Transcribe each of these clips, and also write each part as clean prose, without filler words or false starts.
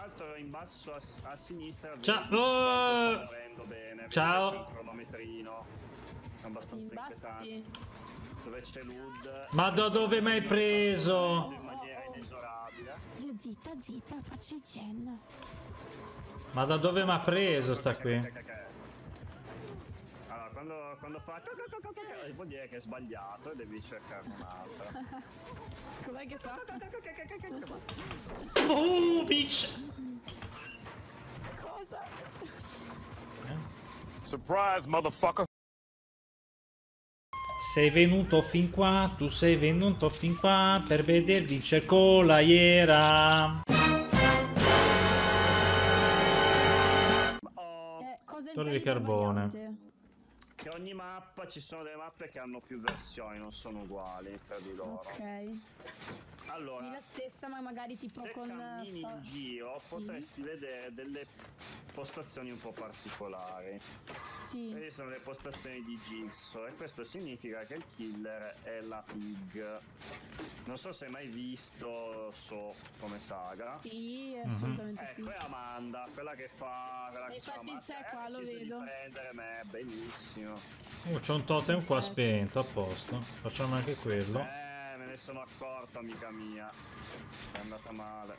l'altro in basso a sinistra. Ciao. Oh. Sta bene. Ciao. C'è un cronometrino abbastanza inquietante. Dove c'è Lud. Ma da dove mi hai preso? In maniera inesorabile. Zitta, zitta, faccio il cenno. Ma da dove mi ha preso sta qui? Allora, quando fa vuol dire che è sbagliato e devi cercare un'altra. Com'è che fa? Oh, bitch! Cosa? Surprise, motherfucker! Sei venuto fin qua, tu sei venuto fin qua per veder vincere Colaiera. Torre di carbone. Che ogni mappa ci sono delle mappe che hanno più versioni, non sono uguali tra di loro. Ok. Allora, la stessa, ma magari tipo se con cammini in giro potresti vedere delle postazioni un po' particolari. Sì. Queste sono le postazioni di Jigsaw e questo significa che il killer è la pig. Non so se hai mai visto come saga. Sì, assolutamente. Ecco, è Amanda, quella che fa quella che fa qua, lo vedo. Prendere me, benissimo. C'è un totem qua spento, a posto. Facciamo anche quello. Me ne sono accorto, amica mia. È andata male.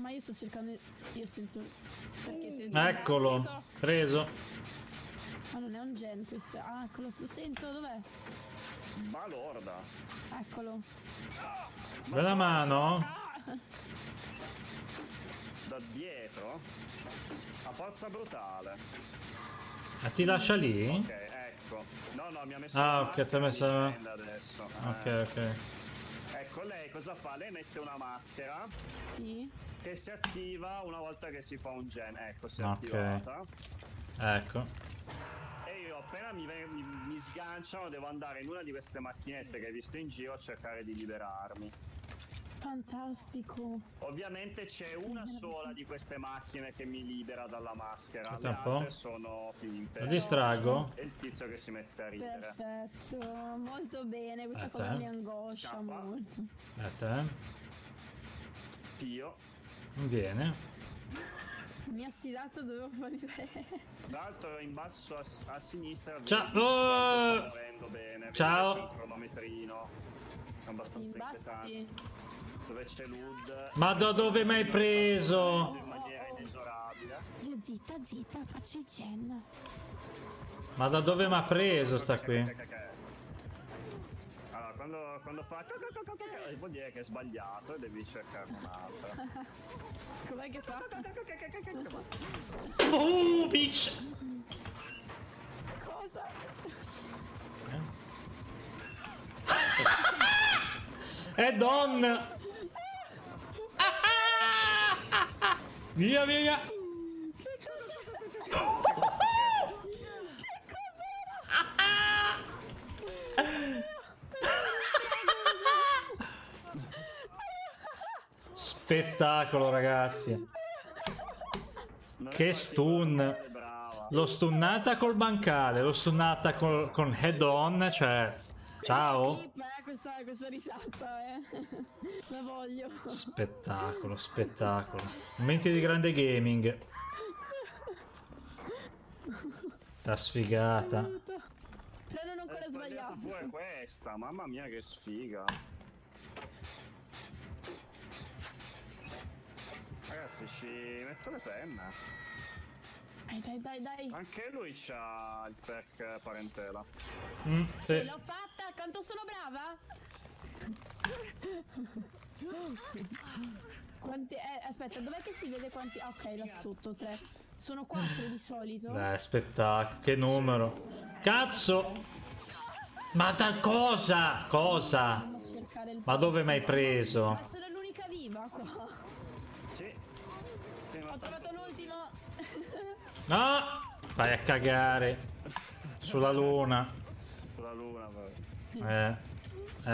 Ma io sto cercando. Io sento. Eccolo, preso. Ma non è un gen questo. Ah, eccolo, lo sento, dov'è? Balorda. Eccolo. Bella mano. Da dietro? A forza brutale. Ma ti lascia lì? Ok, ecco. No, no, mi ha messo. Ah, ok, ti ha messo. Adesso. Ok, ok. Ecco, lei cosa fa? Lei mette una maschera. Sì. Che si attiva una volta che si fa un gen. Ecco, si è attivata. Ecco. E io appena mi sganciano devo andare in una di queste macchinette che hai visto in giro a cercare di liberarmi. Fantastico. Ovviamente c'è una sola di queste macchine che mi libera dalla maschera. Aspetta, le altre sono finte. Lo distraggo. E il tizio che si mette a ridere. Perfetto, molto bene. Questa cosa mi angoscia molto. Pio non viene. Mi ha sfidato, dovevo farmi bene. Tra l'altro in basso a sinistra. Ciao. Oh. Sto bene. Ciao. C'è un cronometrino abbastanza inquietante. Dove c'è Lud. Ma da dove mi hai preso? In maniera inesorabile. Zitta, zitta, faccio il cenno. Ma da dove mi ha preso sta qui? Allora, quando fa vuol dire che è sbagliato e devi cercare un'altra. Com'è che fa? Oh, bitch! Cosa? È donna! Via, via, via! Che spettacolo, ragazzi! Che stun! L'ho stunnata col bancale, l'ho stunnata con head on, cioè... Ciao! Questa risata, la voglio. Spettacolo, spettacolo. Momenti di grande gaming. La sfigata. Però non ho ancora sbagliato. Pure questa, mamma mia che sfiga. Ragazzi, ci metto le penne. Dai, dai, dai, dai. Anche lui c'ha il pack parentela. Sì. L'ho fatta, quanto sono brava? Quanti, aspetta, dov'è che si vede quanti? Ok, là sotto, 3. Sono 4 di solito. Spettacolo, che numero. Cazzo! Ma da cosa? Cosa? Ma dove mi hai preso? Ma sono l'unica viva qua. Sì. Ho trovato l'ultimo. No! Vai a cagare. Sulla luna. Sulla luna, però.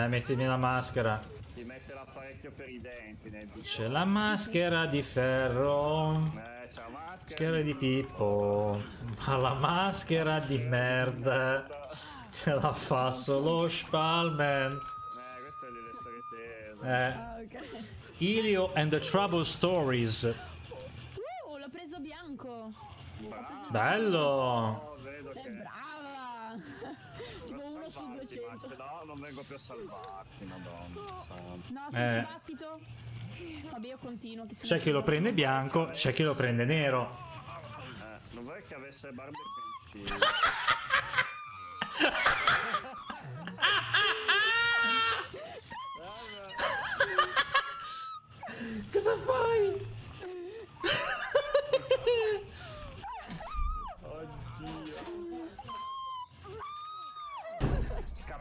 Mettimi la maschera. Ti mette l'apparecchio per i denti. C'è la maschera di ferro. C'è la maschera di Pippo. Ma la maschera di merda. Te la fa solo Spalman. Queste le storie tese. Ilio and the Trouble Stories. L'ho preso bianco. Bello. Vedo che... brava. Tipo 1 su 200. No, non vengo più a salvarti, madonna. No, sei un battito. Vabbè, io continuo. C'è chi lo prende bianco, c'è chi lo prende nero. Non vorrei che avesse barbe pencine. Cosa fai? Oddio.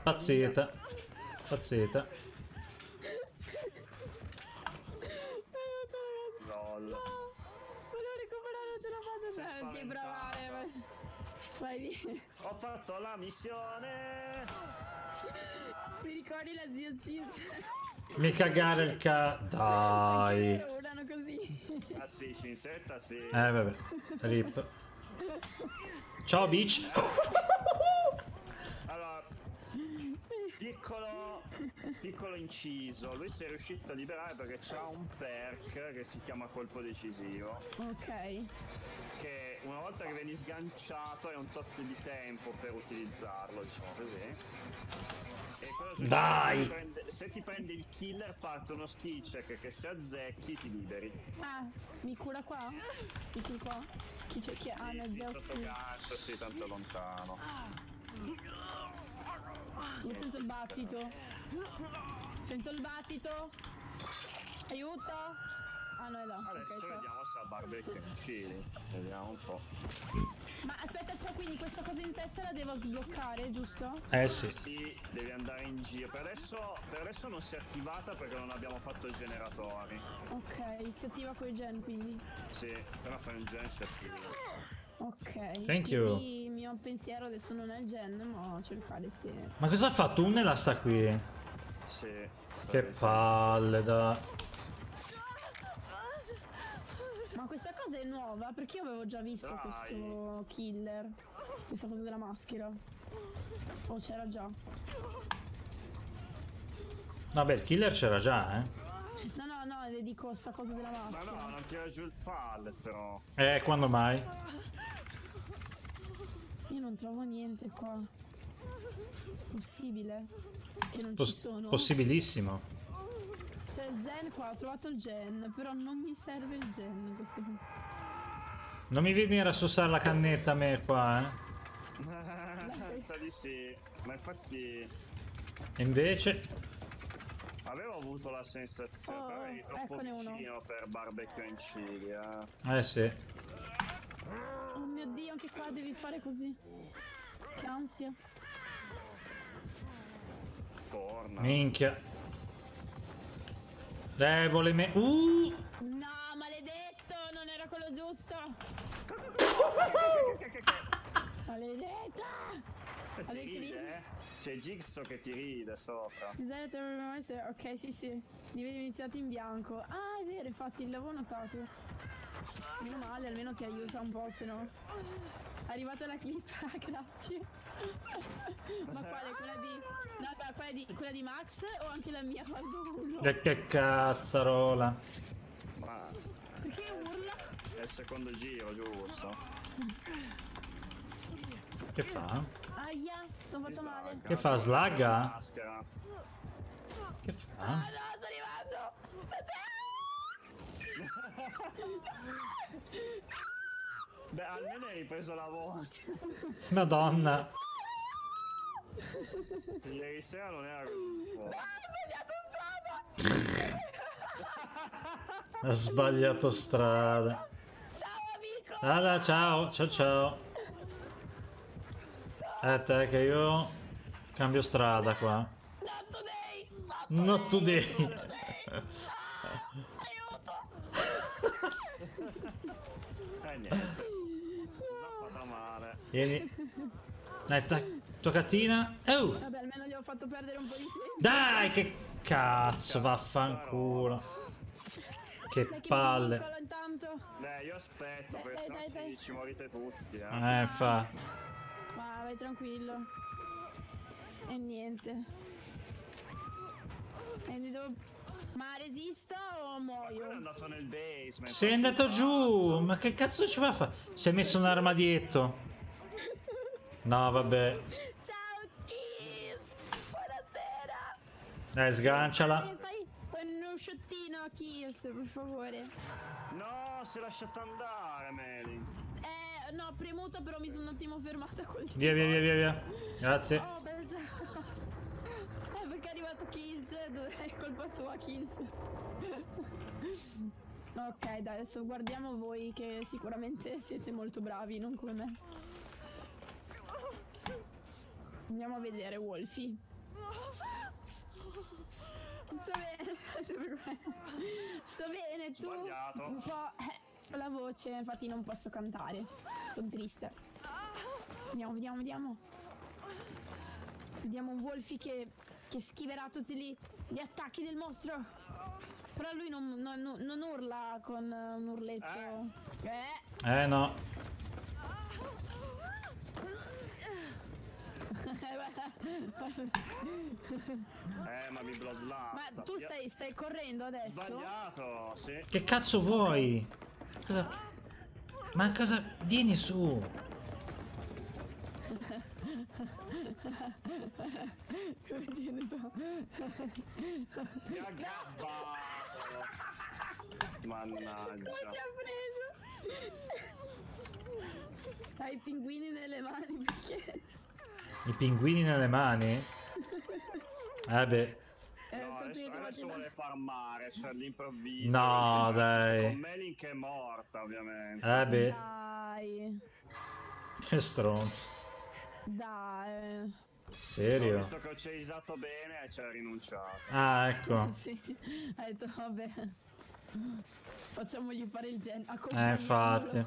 Pazzeta. Pazzeta. Roll. Volevo recuperare, ce la faccio. Senti, brava. Vai via. Ho fatto la missione. Mi ricordi la zia Cinzia? Mi cagare il ca... Dai. Urlano così. Ah sì, Cinzetta sì. Vabbè. Rip. Ciao bitch. Allora, piccolo inciso. Lui si è riuscito a liberare perché c'ha un perk che si chiama Colpo Decisivo. Ok. Che una volta che vieni sganciato hai un tot di tempo per utilizzarlo, diciamo così. E dai! Se ti prende il killer parte uno skill check che se azzecchi ti liberi. Ah, mi cura qua? Mi cura qua? Chi c'è che ha la skill? Sì, tanto lontano. Mi sento il battito. Sento il battito. Aiuto! Ah no, è là. Adesso okay, vediamo se la barbecue uccide. Vediamo un po'. Ma aspetta, c'ho quindi questa cosa in testa, la devo sbloccare, giusto? Eh sì. Sì, devi andare in giro. Per adesso non si è attivata perché non abbiamo fatto i generatori. Ok, si attiva quel gen quindi? Sì, però fai un gen si attiva. Ok. Thank you. Il mio pensiero adesso non è il gen, ma cercare se... Ma cosa ha fatto? Un e sta qui. Sì. Che palle da... Ma questa cosa è nuova perché io avevo già visto questo killer. Questa cosa della maschera. Oh, c'era già. No, beh, il killer c'era già, eh. No, no, no, le dico sta cosa della maschera. Ma no, non tira giù il pallet però. Quando mai? Io non trovo niente qua. Possibile? Che non ci sono? Possibilissimo. C'è il gen qua, ho trovato il gen, però non mi serve il gen questo qui. Non mi venire a sussare la cannetta a me qua, penso di sì, ma infatti... E invece... Avevo avuto la sensazione, però eri troppo vicino per barbecue in Cilia. Sì. Oh mio Dio, anche qua devi fare così. Che ansia. Torna. Minchia. Debole me... No, maledetto! Non era quello giusto! Maledetta! C'è Jigsaw che ti ride sopra. Ok, sì, sì. Li vedi iniziati in bianco. Ah, è vero, infatti, l'avevo notato. Meno male, almeno ti aiuta un po', se no... Arrivata la clip, grazie. Ma quale? Quella di... No, quella di Max o anche la mia quando urlo? Che cazzarola. Ma... Perché urla? È il secondo giro, giusto? Che fa? Aia, sono fatto male. Che fa? Slagga? Che fa? Ah no, sto arrivando! Beh, almeno hai ripreso la voce. Madonna. Ieri sera non era così. No, ho sbagliato strada. Ha sbagliato strada. Ciao, amico. Allora, ciao. Aspetta che io cambio strada qua. Not today. Aiuto. Niente. Vieni. Dai, toccatina. Oh. Vabbè, almeno gli ho fatto perdere un po' di tempo. Dai, che cazzo, vaffanculo. Che palle. Dai, io aspetto, perché ci morite tutti. Fa. Ma vai tranquillo. E niente. E devo Ma resisto o muoio? È andato nel basement. Sei andato giù. Ma che cazzo ci va a fare? Si è messo un armadietto. No, vabbè. Ciao, Kiss. Buonasera. Dai, sganciala. Uno sciottino, Kills, per favore. No, si è lasciata andare, Meli. No, premuto, però mi sono un attimo fermata con il... Via, via, via, via, via. Grazie. Oh, perché è arrivato Kills, è colpa sua, Kills. Ok, dai, adesso guardiamo voi, che sicuramente siete molto bravi, non come me. Andiamo a vedere, Wolfie. Sto bene, sto bene, tu sbagliato. Un po' la voce, infatti non posso cantare, sono triste. Andiamo, vediamo, vediamo. Vediamo un Wolfie che schiverà tutti gli attacchi del mostro. Però lui non urla con un urletto. No. Ma mi bloodlasta. Ma tu stai correndo adesso? Sbagliato, sì. Che cazzo vuoi? Cosa... Ma cosa... Vieni su. Mannaggia. Come ti ha preso? Hai i pinguini nelle mani, perché... I pinguini nelle mani? Vabbè. No, adesso vuole farmare, cioè all'improvviso. No, dai. Con Melin che è morta, ovviamente. Vabbè. Dai. Che stronzo. Dai. Serio? Ho visto che ho cesato bene e ci ha rinunciato. Ah, ecco. Sì, hai detto, vabbè. Facciamogli fare il gen. Infatti.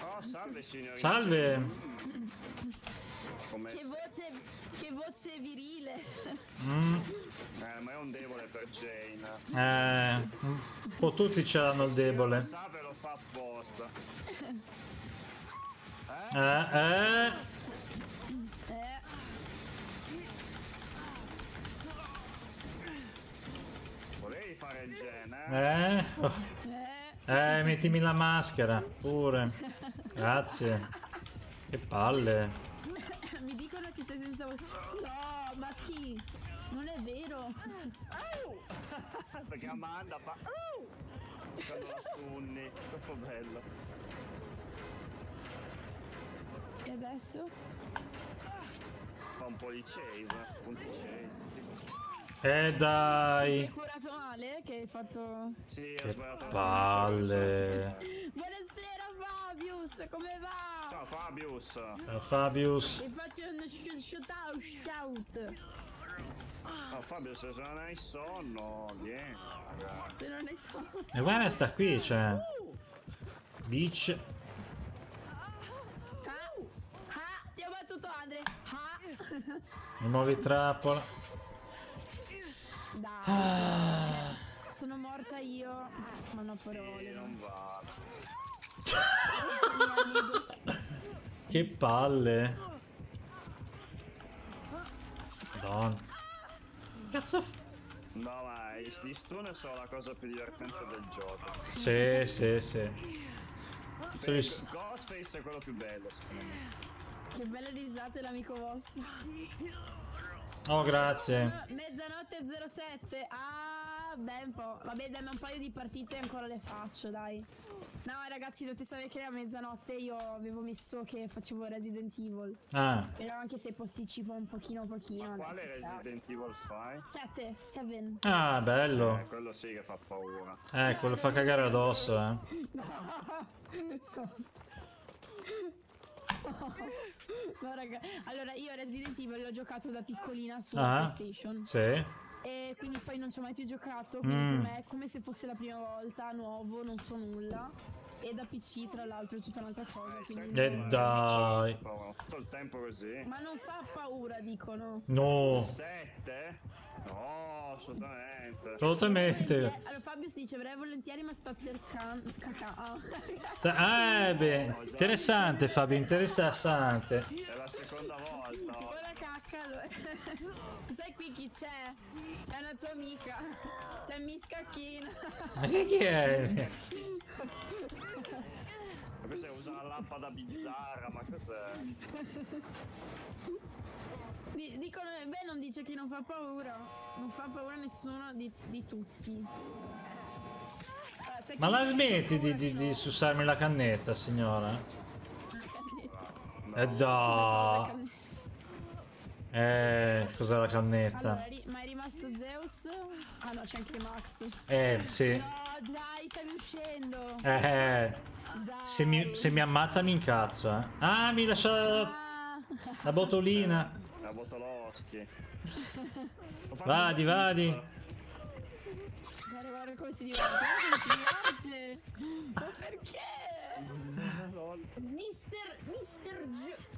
Oh, salve signori. Salve. Che voce virile. Ma è un debole per Jane. Un po' tutti ce l'hanno il debole. Se lo sa, ve lo fa apposta. Volevi fare il gen, eh? Mettimi la maschera pure. Grazie. Che palle. Mi dicono che stai senza... No, ma chi? Non è vero. Perché Amanda fa... Quando la stunni, troppo bello. E adesso? Fa un po' di chase, dai. Ti sei curato male? Che hai fatto... Sì, ho sbagliato. Palle. Buonasera Fabius, come va? Ciao Fabius. Ciao Fabius. Ti faccio un shout out. Oh, Fabius, se non hai sonno, vieni. Se non hai sonno. E guarda, sta qui, cioè. Bitch. Ti ho battuto, Andre. Mi muovi trappola. Dai. Cioè, sono morta io. Ma non però. Sì, non va. Che palle. Madonna. Cazzo. No, ma gli stun sono la cosa più divertente del gioco. Sì, sì, sì. Ghostface è quello più bello, secondo me. Che belle risate l'amico vostro. Oh, grazie. Mezzanotte 07. Ah, ben po'. Vabbè, dammi un paio di partite e ancora le faccio, dai. No, ragazzi, dovete sapere che a mezzanotte io avevo messo che facevo Resident Evil. Ah. Però anche se posticipo un pochino. Ma quale Resident Evil fai? 7. Ah, bello. Quello sì che fa paura. Quello fa cagare addosso, No. No, raga. Allora, io Resident Evil l'ho giocato da piccolina su PlayStation. Sì. E quindi poi non ci ho mai più giocato. Quindi per me è come se fosse la prima volta, nuovo, non so nulla. E da PC, tra l'altro, è tutta un'altra cosa. Dai. Tutto il tempo così. Ma non fa paura, dicono. No. 7? No, assolutamente. Assolutamente. Allora, Fabius dice, avrei volentieri, ma sto cercando. Cacao. Beh, interessante, Fabio, interessante. È la seconda volta. Ora cacca, allora. Sai qui chi c'è? C'è una tua amica. C'è Miscacchina. Ma che chi è? Ma questa è una lampada bizzarra, ma cos'è? Dicono, beh, non dice che non fa paura. Non fa paura a nessuno di tutti. Ma la smetti di sussarmi la cannetta, signora? La cannetta. Cos'è la cannetta? Allora, ma è rimasto Zeus? Ah no, c'è anche Max. Sì. No, dai, stavi uscendo. Se mi ammazza mi incazzo, eh. Ah, mi lascia la botolina. La botoloschi. Vadi, vadi. Guarda, guarda come si diverte. Ma perché? Mister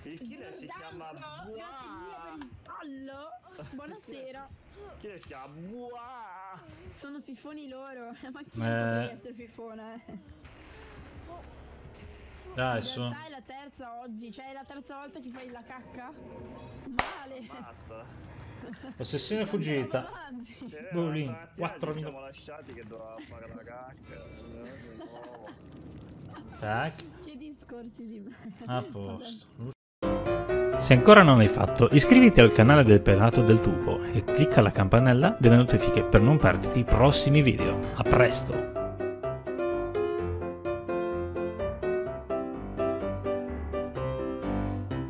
il killer si chiama Buah. Buonasera. Il killer si chiama Buah. Sono fifoni loro. Ma chi deve essere fifona, Dai, su. In realtà è la terza oggi. Cioè è la terza volta che fai la cacca. Male. Mazza. L'ossessione è fuggita. Bolin, 4 minuti. Siamo lasciati che doveva fare la cacca. Tac. Che discorsi di me. A posto. Se ancora non l'hai fatto, iscriviti al canale del Pelato del Tubo e clicca la campanella delle notifiche per non perderti i prossimi video. A presto.